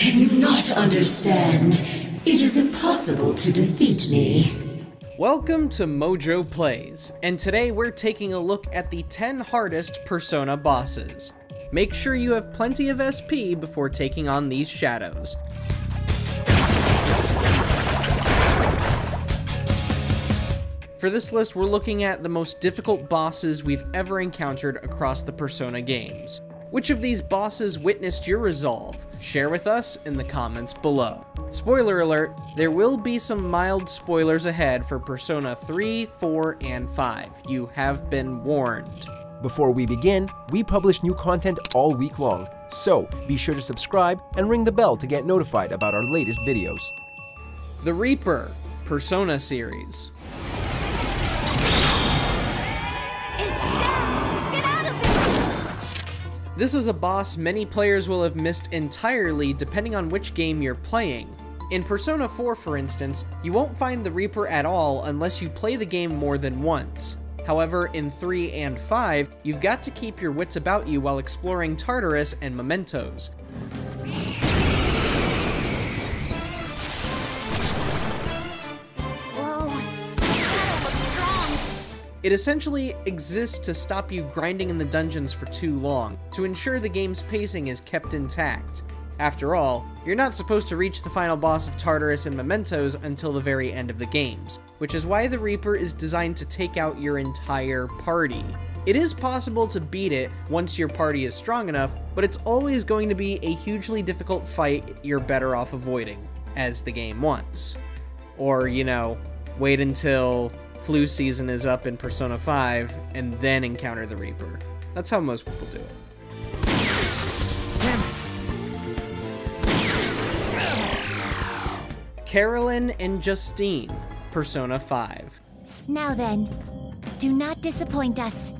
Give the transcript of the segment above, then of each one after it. Can you not understand? It is impossible to defeat me. Welcome to Mojo Plays, and today we're taking a look at the 10 hardest Persona bosses. Make sure you have plenty of SP before taking on these shadows. For this list, we're looking at the most difficult bosses we've ever encountered across the Persona games. Which of these bosses witnessed your resolve? Share with us in the comments below. Spoiler alert, there will be some mild spoilers ahead for Persona 3, 4, and 5. You have been warned. Before we begin, we publish new content all week long, so be sure to subscribe and ring the bell to get notified about our latest videos. The Reaper, Persona series. This is a boss many players will have missed entirely depending on which game you're playing. In Persona 4, for instance, you won't find the Reaper at all unless you play the game more than once. However, in 3 and 5, you've got to keep your wits about you while exploring Tartarus and Mementos. It essentially exists to stop you grinding in the dungeons for too long, to ensure the game's pacing is kept intact. After all, you're not supposed to reach the final boss of Tartarus and Mementos until the very end of the games, which is why the Reaper is designed to take out your entire party. It is possible to beat it once your party is strong enough, but it's always going to be a hugely difficult fight you're better off avoiding, as the game wants. Or, you know, wait until flu season is up in Persona 5, and then encounter the Reaper. That's how most people do it. Damn it. Caroline and Justine, Persona 5. Now then, do not disappoint us.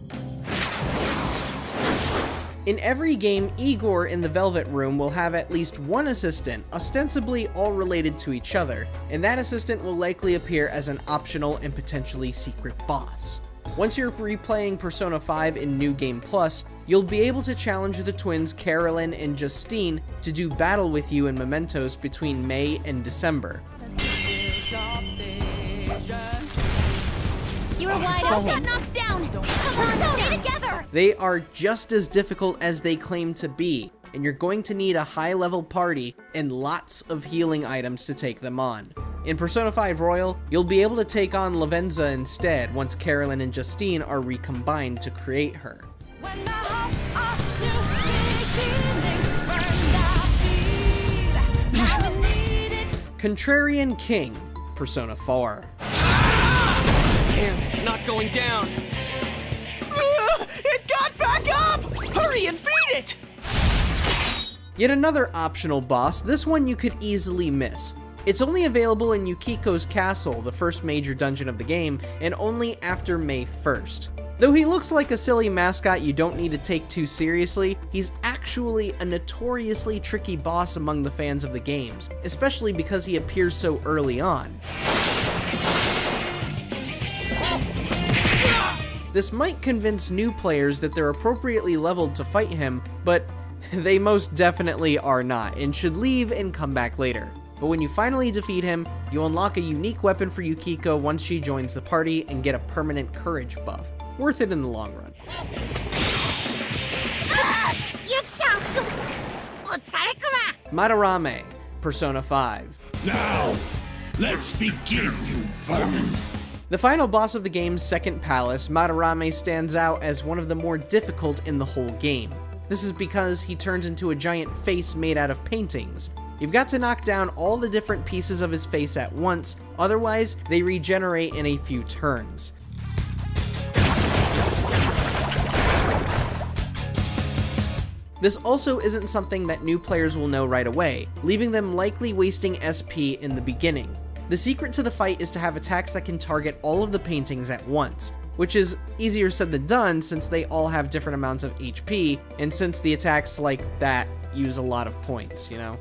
In every game, Igor in the Velvet Room will have at least one assistant, ostensibly all related to each other, and that assistant will likely appear as an optional and potentially secret boss. Once you're replaying Persona 5 in New Game Plus, you'll be able to challenge the twins Caroline and Justine to do battle with you in Mementos between May and December. You were wide open. They are just as difficult as they claim to be, and you're going to need a high-level party and lots of healing items to take them on. In Persona 5 Royal, you'll be able to take on Lavenza instead once Caroline and Justine are recombined to create her. Contrarian King, Persona 4. Damn, it's not going down! It got back up! Hurry and beat it! Yet another optional boss, this one you could easily miss. It's only available in Yukiko's Castle, the first major dungeon of the game, and only after May 1st. Though he looks like a silly mascot you don't need to take too seriously, he's actually a notoriously tricky boss among the fans of the games, especially because he appears so early on. This might convince new players that they're appropriately leveled to fight him, but they most definitely are not, and should leave and come back later. But when you finally defeat him, you unlock a unique weapon for Yukiko once she joins the party and get a permanent courage buff. Worth it in the long run. Madarame, Persona 5. Now, let's begin, you vermin! The final boss of the game's second palace, Madarame, stands out as one of the more difficult in the whole game. This is because he turns into a giant face made out of paintings. You've got to knock down all the different pieces of his face at once, otherwise they regenerate in a few turns. This also isn't something that new players will know right away, leaving them likely wasting SP in the beginning. The secret to the fight is to have attacks that can target all of the paintings at once, which is easier said than done since they all have different amounts of HP, and since the attacks like that use a lot of points, you know?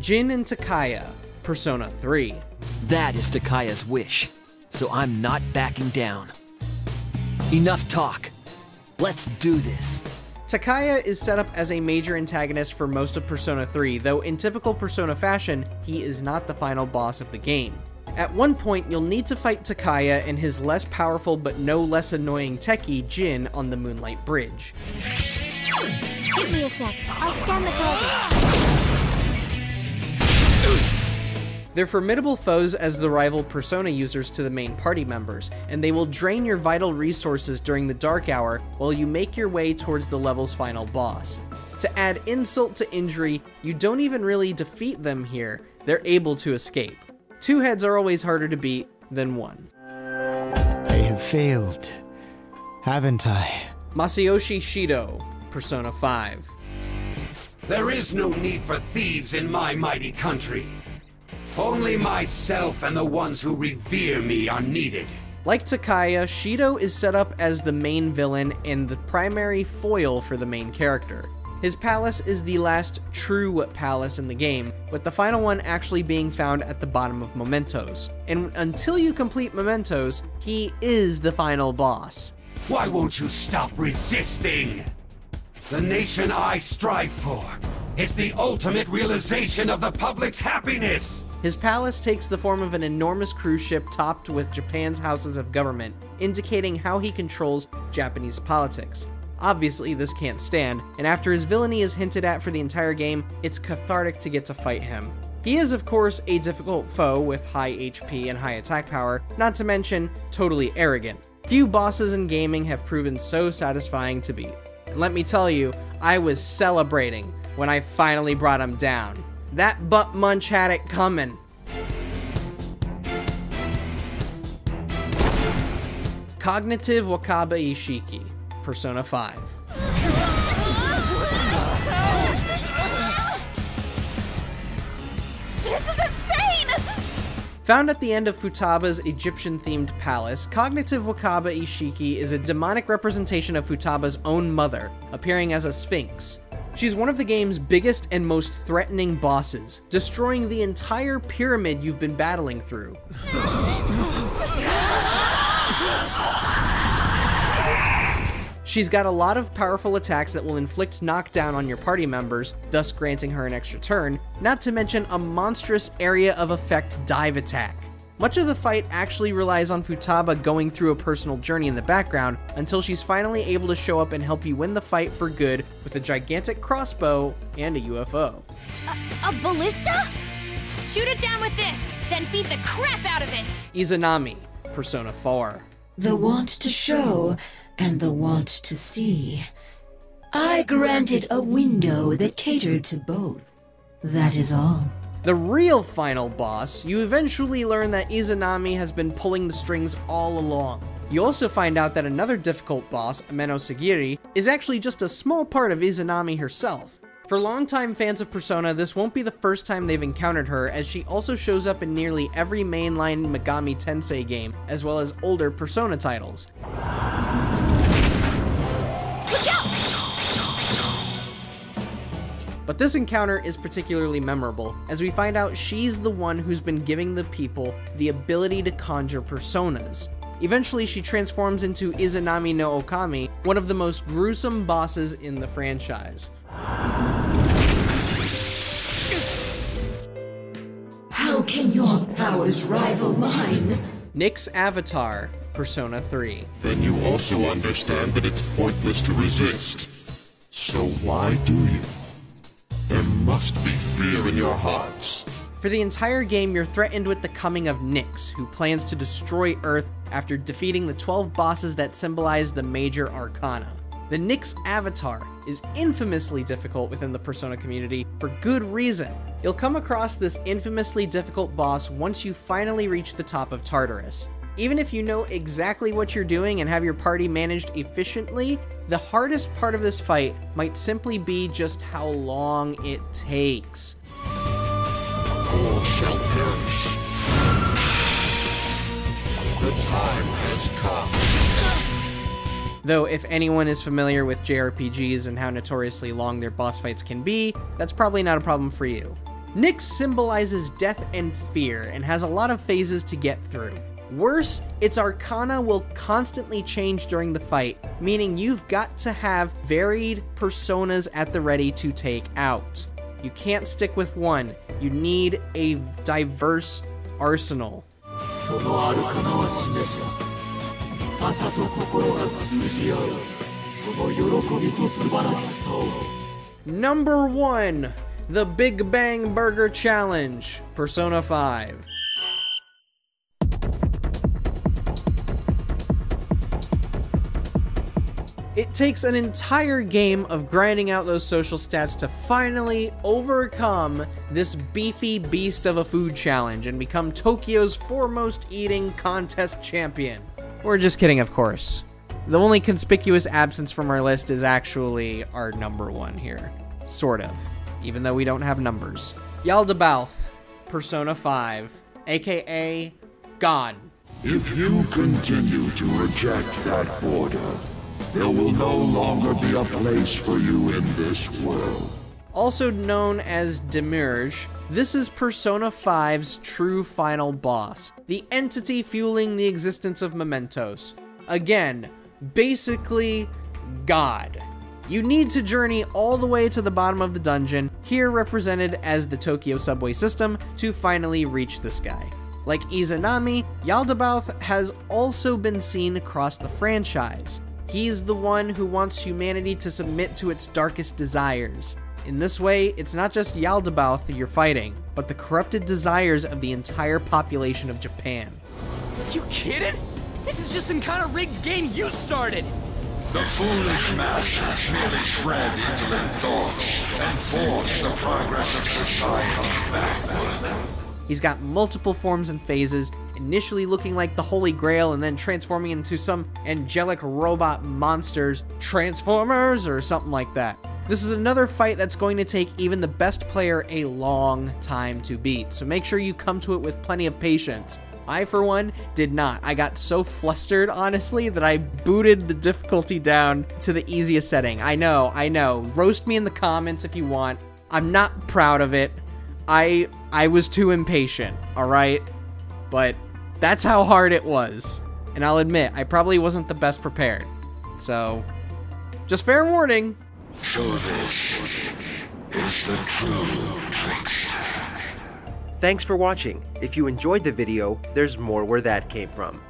Jin and Takaya, Persona 3. That is Takaya's wish, so I'm not backing down. Enough talk. Let's do this. Takaya is set up as a major antagonist for most of Persona 3, though in typical Persona fashion, he is not the final boss of the game. At one point, you'll need to fight Takaya and his less powerful but no less annoying Techie, Jin, on the Moonlight Bridge. Give me a sec, I'll scan the target. They're formidable foes as the rival Persona users to the main party members, and they will drain your vital resources during the Dark Hour while you make your way towards the level's final boss. To add insult to injury, you don't even really defeat them here, they're able to escape. Two heads are always harder to beat than one. I have failed, haven't I? Masayoshi Shido, Persona 5. There is no need for thieves in my mighty country. Only myself and the ones who revere me are needed. Like Takaya, Shido is set up as the main villain and the primary foil for the main character. His palace is the last true palace in the game, with the final one actually being found at the bottom of Mementos. And until you complete Mementos, he is the final boss. Why won't you stop resisting? The nation I strive for is the ultimate realization of the public's happiness. His palace takes the form of an enormous cruise ship topped with Japan's houses of government, indicating how he controls Japanese politics. Obviously, this can't stand, and after his villainy is hinted at for the entire game, it's cathartic to get to fight him. He is, of course, a difficult foe with high HP and high attack power, not to mention totally arrogant. Few bosses in gaming have proven so satisfying to beat. And let me tell you, I was celebrating when I finally brought him down. That butt munch had it coming. Cognitive Wakaba Ishiki, Persona 5. This is insane! Found at the end of Futaba's Egyptian-themed palace, Cognitive Wakaba Ishiki is a demonic representation of Futaba's own mother, appearing as a sphinx. She's one of the game's biggest and most threatening bosses, destroying the entire pyramid you've been battling through. She's got a lot of powerful attacks that will inflict knockdown on your party members, thus granting her an extra turn, not to mention a monstrous area of effect dive attack. Much of the fight actually relies on Futaba going through a personal journey in the background until she's finally able to show up and help you win the fight for good with a gigantic crossbow and a UFO. A ballista? Shoot it down with this, then beat the crap out of it! Izanami, Persona 4. The want to show and the want to see. I granted a window that catered to both. That is all. The real final boss, you eventually learn that Izanami has been pulling the strings all along. You also find out that another difficult boss, Amenosagiri, is actually just a small part of Izanami herself. For longtime fans of Persona, this won't be the first time they've encountered her, as she also shows up in nearly every mainline Megami Tensei game, as well as older Persona titles. But this encounter is particularly memorable, as we find out she's the one who's been giving the people the ability to conjure personas. Eventually, she transforms into Izanami no Okami, one of the most gruesome bosses in the franchise. How can your powers rival mine? Nyx Avatar, Persona 3. Then you also understand that it's pointless to resist. So why do you? There must be fear in your hearts. For the entire game, you're threatened with the coming of Nyx, who plans to destroy Earth after defeating the 12 bosses that symbolize the Major Arcana. The Nyx Avatar is infamously difficult within the Persona community for good reason. You'll come across this infamously difficult boss once you finally reach the top of Tartarus. Even if you know exactly what you're doing and have your party managed efficiently, the hardest part of this fight might simply be just how long it takes. All shall perish. The time has come. Though if anyone is familiar with JRPGs and how notoriously long their boss fights can be, that's probably not a problem for you. Nyx symbolizes death and fear and has a lot of phases to get through. Worse, its arcana will constantly change during the fight, meaning you've got to have varied personas at the ready to take out. You can't stick with one. You need a diverse arsenal. Number 1, the Big Bang Burger Challenge, Persona 5. It takes an entire game of grinding out those social stats to finally overcome this beefy beast of a food challenge and become Tokyo's foremost eating contest champion. We're just kidding, of course. The only conspicuous absence from our list is actually our number 1 here. Sort of. Even though we don't have numbers. Yaldabaoth, Persona 5, aka God. If you continue to reject that order, there will no longer be a place for you in this world. Also known as Demiurge, this is Persona 5's true final boss, the entity fueling the existence of Mementos. Again, basically, God. You need to journey all the way to the bottom of the dungeon, here represented as the Tokyo subway system, to finally reach this guy. Like Izanami, Yaldabaoth has also been seen across the franchise. He's the one who wants humanity to submit to its darkest desires. In this way, it's not just Yaldabaoth that you're fighting, but the corrupted desires of the entire population of Japan. You kidding? This is just some kind of rigged game you started! The foolish masses merely shred indolent thoughts and force the progress of society backward. He's got multiple forms and phases, initially looking like the Holy Grail and then transforming into some angelic robot monsters, Transformers or something like that. This is another fight that's going to take even the best player a long time to beat, so make sure you come to it with plenty of patience. I, for one, did not. I got so flustered, honestly, that I booted the difficulty down to the easiest setting. I know. Roast me in the comments if you want. I'm not proud of it. I was too impatient, alright? But that's how hard it was. And I'll admit, I probably wasn't the best prepared. So, just fair warning. So this is the true trickster. Thanks for watching. If you enjoyed the video, there's more where that came from.